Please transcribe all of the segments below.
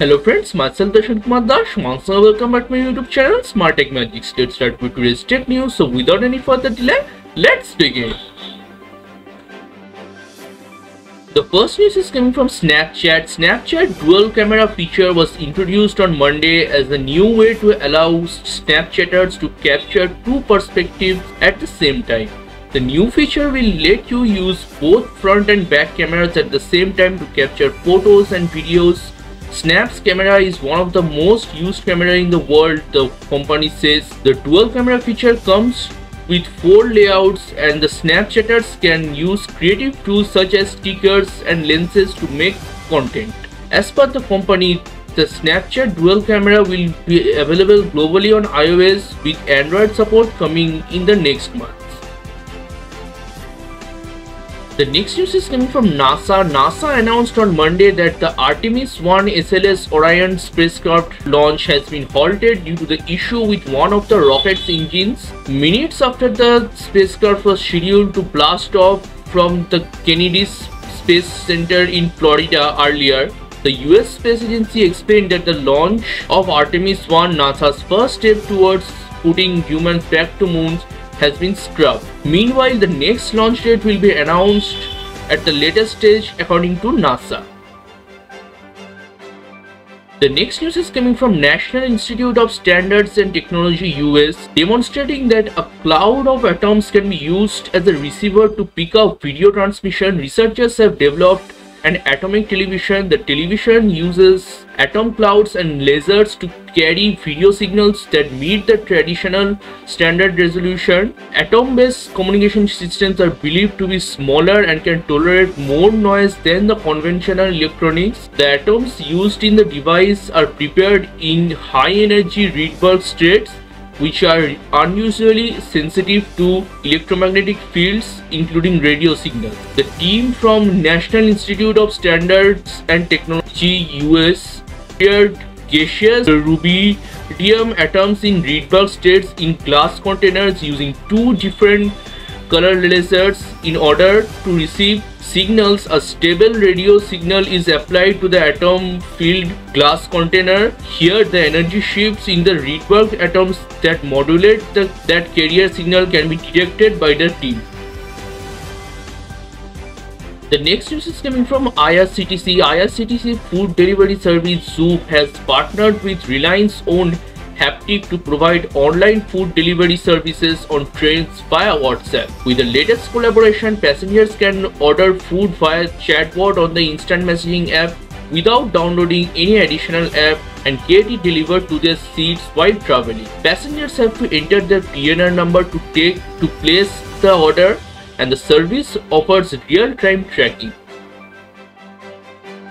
Hello friends, myself Darshan Kumar Darshan, once again welcome back to my YouTube channel Smart Tech Magic. Let's start with today's tech news. So without any further delay, let's begin. The first news is coming from Snapchat. Snapchat dual camera feature was introduced on Monday as a new way to allow Snapchatters to capture two perspectives at the same time. The new feature will let you use both front and back cameras at the same time to capture photos and videos. Snap's camera is one of the most used cameras in the world, the company says. The dual camera feature comes with four layouts, and the Snapchatters can use creative tools such as stickers and lenses to make content. As per the company, the Snapchat dual camera will be available globally on iOS, with Android support coming in the next month. The next news is coming from NASA. NASA announced on Monday that the Artemis 1 SLS Orion spacecraft launch has been halted due to the issue with one of the rocket's engines. Minutes after the spacecraft was scheduled to blast off from the Kennedy Space Center in Florida earlier, the US Space Agency explained that the launch of Artemis 1, NASA's first step towards putting humans back to the moon, has been scrubbed. Meanwhile, the next launch date will be announced at the later stage, according to NASA. The next news is coming from National Institute of Standards and Technology US, demonstrating that a cloud of atoms can be used as a receiver to pick up video transmission. Researchers have developed an atomic television. The television uses atom clouds and lasers to carry video signals that meet the traditional standard resolution. Atom-based communication systems are believed to be smaller and can tolerate more noise than the conventional electronics. The atoms used in the device are prepared in high-energy Rydberg states, which are unusually sensitive to electromagnetic fields, including radio signals. The team from National Institute of Standards and Technology US prepared gaseous rubidium atoms in Rydberg states in glass containers using two different color lasers in order to receive signals. A stable radio signal is applied to the atom-filled glass container. Here, the energy shifts in the Rydberg atoms that modulate that carrier signal can be detected by the team. The next news is coming from IRCTC. IRCTC food delivery service Zoop has partnered with Reliance's own Haptic to provide online food delivery services on trains via WhatsApp. With the latest collaboration, passengers can order food via chatbot on the instant messaging app without downloading any additional app and get it delivered to their seats while traveling. Passengers have to enter their PNR number to place the order, and the service offers real-time tracking.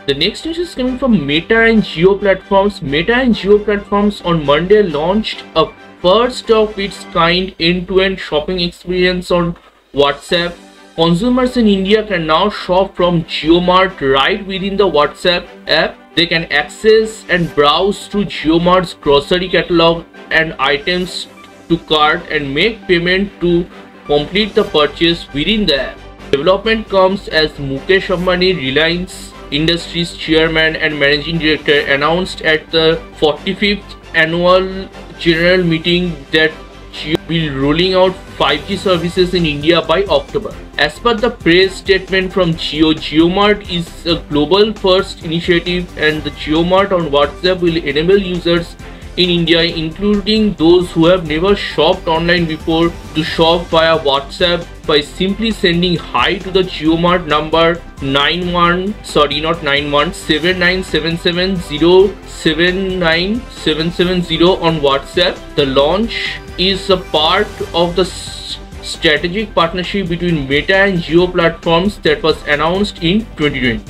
The next news is coming from Meta and Jio Platforms. Meta and Jio Platforms on Monday launched a first of its kind end-to-end shopping experience on WhatsApp. Consumers in India can now shop from JioMart right within the WhatsApp app. They can access and browse through JioMart's grocery catalog and items to cart and make payment to complete the purchase within the app. Development comes as Mukesh Ambani, Reliance Industries chairman and managing director, announced at the 45th annual general meeting that Jio will be rolling out 5G services in India by October. As per the press statement from Jio, JioMart is a global first initiative, and the JioMart on WhatsApp will enable users in India, including those who have never shopped online before, to shop via WhatsApp by simply sending hi to the JioMart number 7977707970 on WhatsApp. The launch is a part of the strategic partnership between Meta and Jio Platforms that was announced in 2020.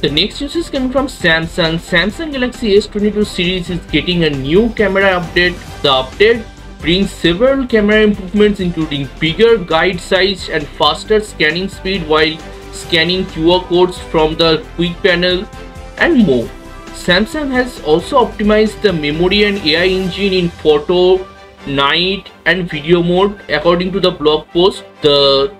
The next news is coming from Samsung. Samsung Galaxy S22 series is getting a new camera update. The update brings several camera improvements, including bigger guide size and faster scanning speed while scanning QR codes from the quick panel, and more. Samsung has also optimized the memory and AI engine in photo, night, and video mode, according to the blog post. The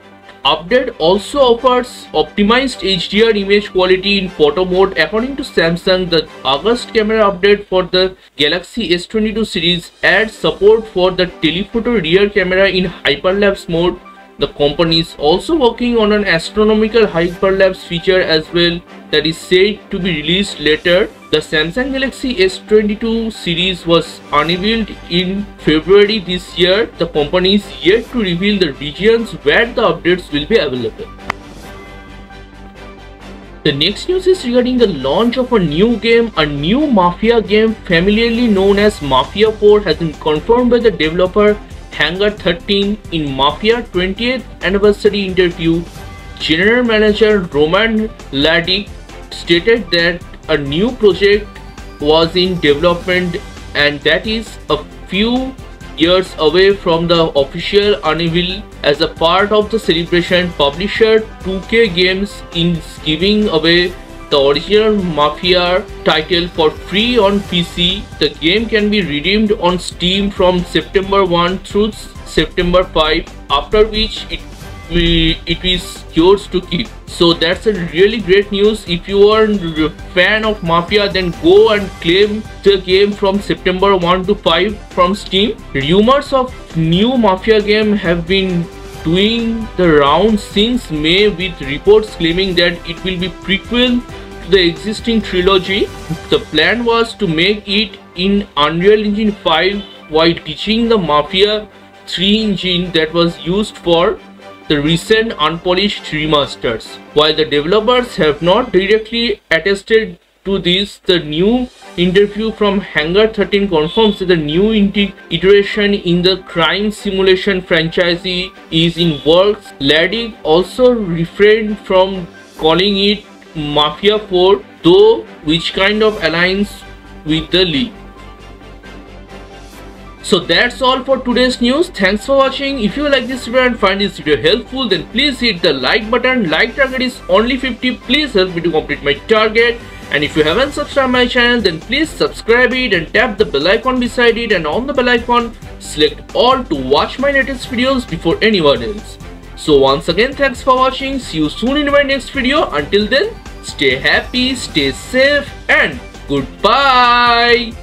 update also offers optimized HDR image quality in photo mode. According to Samsung, the August camera update for the Galaxy S22 series adds support for the telephoto rear camera in hyperlapse mode. The company is also working on an astronomical hyperlapse feature as well that is said to be released later. The Samsung Galaxy S22 series was unveiled in February this year. The company is yet to reveal the regions where the updates will be available. The next news is regarding the launch of a new game. A new Mafia game familiarly known as Mafia 4 has been confirmed by the developer Hangar 13 in Mafia 20th anniversary interview. General Manager Roman Ladik stated that a new project was in development and that is a few years away from the official unveil. As a part of the celebration, publisher 2K Games is giving away the original Mafia title for free on PC. The game can be redeemed on Steam from September 1 through September 5, after which it is yours to keep. So that's a really great news. If you are a fan of Mafia, then go and claim the game from September 1 to 5 from Steam. Rumors of new Mafia game have been doing the round since May, with reports claiming that it will be prequel to the existing trilogy. The plan was to make it in Unreal Engine 5 while ditching the Mafia 3 engine that was used for the recent unpolished remasters. While the developers have not directly attested to this, the new interview from Hangar 13 confirms that the new iteration in the crime simulation franchise is in works. Ladig also refrained from calling it Mafia 4, though, which kind of aligns with the league. So that's all for today's news. Thanks for watching. If you like this video and find this video helpful, then please hit the like button. Like target is only 50. Please help me to complete my target. And if you haven't subscribed my channel, then please subscribe it and tap the bell icon beside it, and on the bell icon select all to watch my latest videos before anyone else. So once again, thanks for watching. See you soon in my next video. Until then, stay happy, stay safe, and goodbye.